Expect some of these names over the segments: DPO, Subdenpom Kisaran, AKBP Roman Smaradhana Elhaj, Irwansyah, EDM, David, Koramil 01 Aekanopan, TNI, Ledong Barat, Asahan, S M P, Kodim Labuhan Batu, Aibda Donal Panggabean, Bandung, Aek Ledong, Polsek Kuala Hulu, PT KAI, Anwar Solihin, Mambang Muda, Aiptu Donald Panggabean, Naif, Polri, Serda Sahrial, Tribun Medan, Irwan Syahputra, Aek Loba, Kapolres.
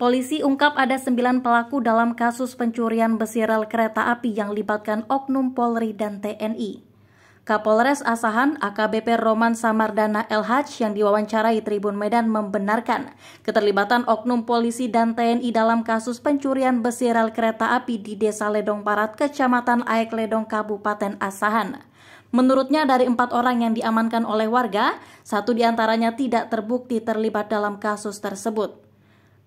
Polisi ungkap ada 9 pelaku dalam kasus pencurian besi rel kereta api yang libatkan oknum Polri dan TNI. Kapolres Asahan AKBP Roman Smaradhana Elhaj yang diwawancarai Tribun Medan membenarkan keterlibatan oknum polisi dan TNI dalam kasus pencurian besi rel kereta api di Desa Ledong Barat, Kecamatan Aek Ledong, Kabupaten Asahan. Menurutnya dari 4 orang yang diamankan oleh warga, 1 diantaranya tidak terbukti terlibat dalam kasus tersebut.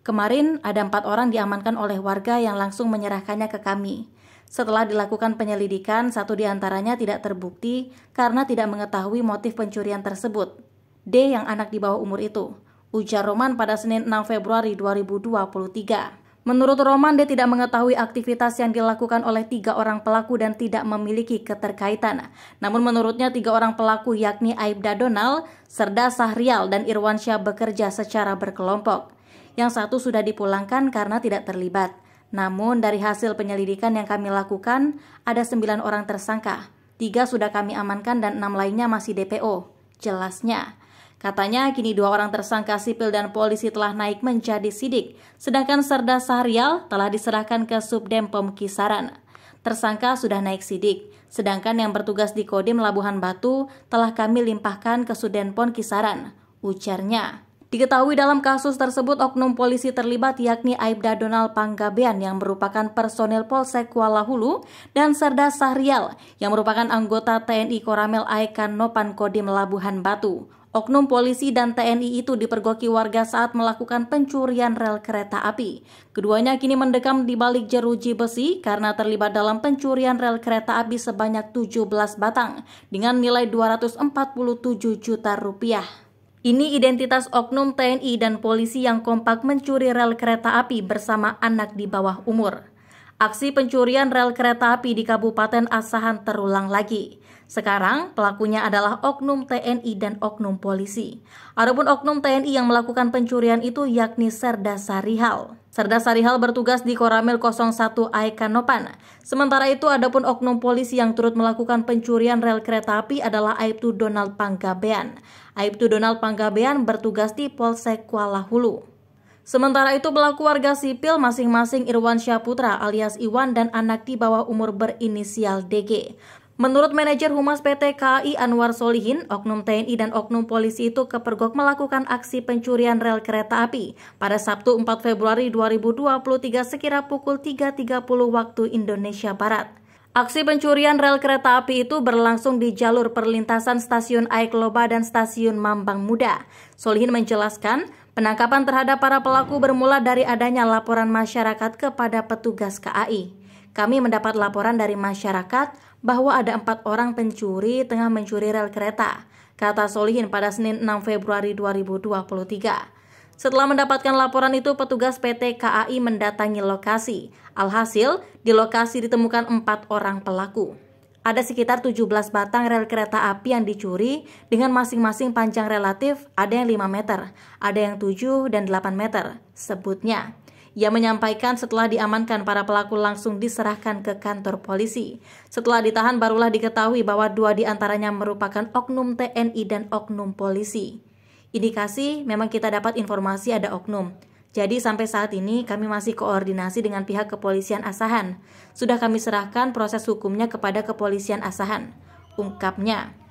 Kemarin ada 4 orang diamankan oleh warga yang langsung menyerahkannya ke kami. Setelah dilakukan penyelidikan, 1 diantaranya tidak terbukti karena tidak mengetahui motif pencurian tersebut. D yang anak di bawah umur itu, ujar Roman pada Senin 6 Februari 2023. Menurut Roman, dia tidak mengetahui aktivitas yang dilakukan oleh 3 orang pelaku dan tidak memiliki keterkaitan. Namun menurutnya 3 orang pelaku yakni Aibda Donal, Serda Sahrial, dan Irwansyah bekerja secara berkelompok. Yang 1 sudah dipulangkan karena tidak terlibat. Namun dari hasil penyelidikan yang kami lakukan, ada 9 orang tersangka. 3 sudah kami amankan dan 6 lainnya masih DPO, jelasnya. Katanya, kini 2 orang tersangka sipil dan polisi telah naik menjadi sidik, sedangkan Serda Sahrial telah diserahkan ke Subdenpom Kisaran. Tersangka sudah naik sidik, sedangkan yang bertugas di Kodim Labuhan Batu telah kami limpahkan ke Subdenpom Kisaran, ujarnya. Diketahui dalam kasus tersebut oknum polisi terlibat yakni Aibda Donal Panggabean yang merupakan personil Polsek Kuala Hulu dan Serda Sahrial yang merupakan anggota TNI Koramil Aekanopan Kodim Labuhan Batu. Oknum polisi dan TNI itu dipergoki warga saat melakukan pencurian rel kereta api. Keduanya kini mendekam di balik jeruji besi karena terlibat dalam pencurian rel kereta api sebanyak 17 batang dengan nilai 247 juta rupiah. Ini identitas oknum TNI dan polisi yang kompak mencuri rel kereta api bersama anak di bawah umur. Aksi pencurian rel kereta api di Kabupaten Asahan terulang lagi. Sekarang pelakunya adalah oknum TNI dan oknum polisi. Adapun oknum TNI yang melakukan pencurian itu yakni Serda Sahrial. Serda Sahrial bertugas di Koramil 01 Aekanopan. Sementara itu adapun oknum polisi yang turut melakukan pencurian rel kereta api adalah Aiptu Donald Panggabean. Aiptu Donald Panggabean bertugas di Polsek Kuala Hulu. Sementara itu pelaku warga sipil masing-masing Irwan Syahputra alias Iwan dan anak di bawah umur berinisial DG. Menurut manajer Humas PT KAI Anwar Solihin, oknum TNI dan oknum polisi itu kepergok melakukan aksi pencurian rel kereta api pada Sabtu 4 Februari 2023 sekira pukul 3.30 waktu Indonesia Barat. Aksi pencurian rel kereta api itu berlangsung di jalur perlintasan stasiun Aek Loba dan stasiun Mambang Muda. Solihin menjelaskan, penangkapan terhadap para pelaku bermula dari adanya laporan masyarakat kepada petugas KAI. Kami mendapat laporan dari masyarakat bahwa ada 4 orang pencuri tengah mencuri rel kereta, kata Solihin pada Senin 6 Februari 2023. Setelah mendapatkan laporan itu, petugas PT KAI mendatangi lokasi. Alhasil, di lokasi ditemukan 4 orang pelaku. Ada sekitar 17 batang rel kereta api yang dicuri dengan masing-masing panjang relatif, ada yang 5 meter, ada yang 7 dan 8 meter, sebutnya. Ia menyampaikan setelah diamankan para pelaku langsung diserahkan ke kantor polisi. Setelah ditahan barulah diketahui bahwa 2 diantaranya merupakan oknum TNI dan oknum polisi. Indikasi memang kita dapat informasi ada oknum. Jadi sampai saat ini kami masih koordinasi dengan pihak kepolisian Asahan. Sudah kami serahkan proses hukumnya kepada kepolisian Asahan, ungkapnya.